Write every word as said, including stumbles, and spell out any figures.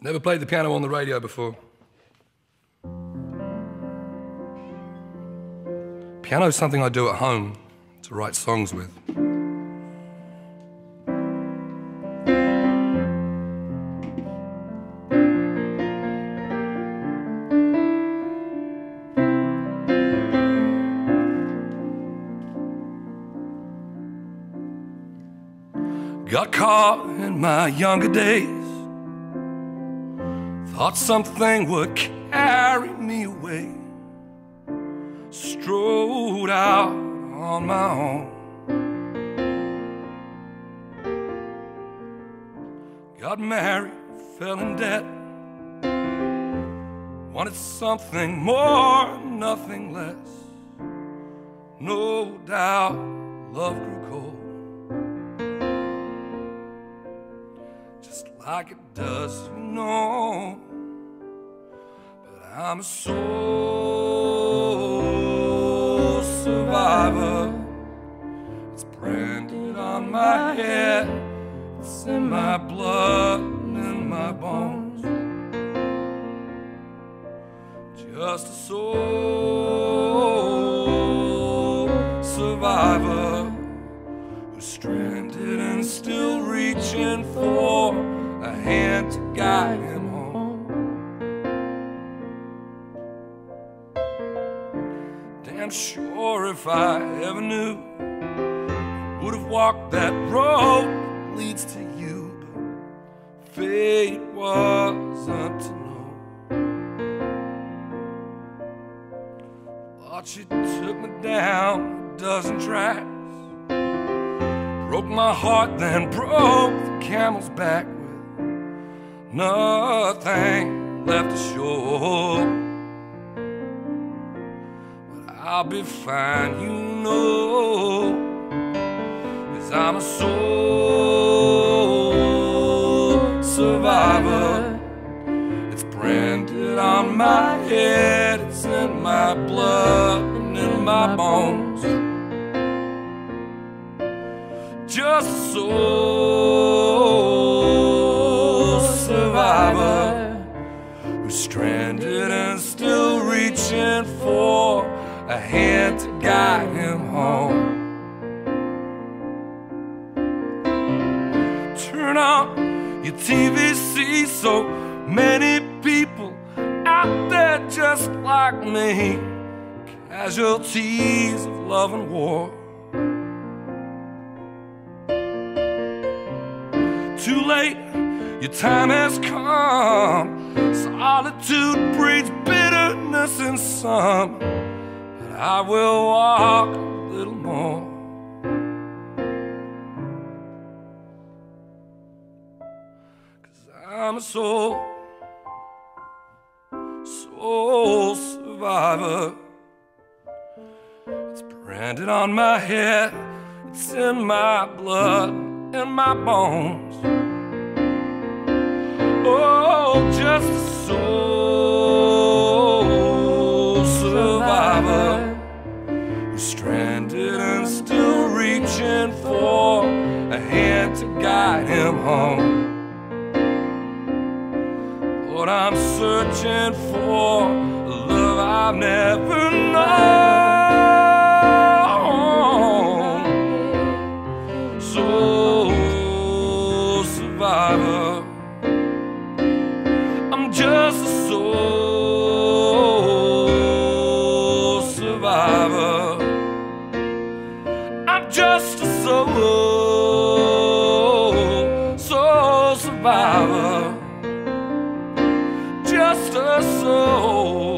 Never played the piano on the radio before. Piano's something I do at home to write songs with. Got caught in my younger days, thought something would carry me away. Strode out on my own. Got married, fell in debt. Wanted something more, nothing less. No doubt, love grew cold, just like it does, you know. But I'm a soul survivor. It's branded on my head, it's in my blood and in my bones. Just a soul survivor who's stranded and still reaching for a hand to guide him home. Damn sure if I ever knew, would have walked that road leads to you, but fate wasn't to know. Thought she took me down a dozen tracks, broke my heart, then broke the camel's back with nothing left to show. But I'll be fine, you know, 'cause I'm a soul survivor. It's branded on my head, it's in my blood and in my bones. Just a soul survivor who's stranded and still reaching for a hand to guide him home. Turn on your T V, see so many people out there just like me, casualties of love and war. Too late, your time has come. Solitude breeds bitterness in some, but I will walk a little more. Cause I'm a soul, soul survivor. It's branded on my head, it's in my blood, in my bones. Oh, just a soul survivor who's stranded and still reaching for a hand to guide him home. Lord, I'm searching for a love I've never known. I'm just a soul survivor. I'm just a soul, soul survivor. Just a soul.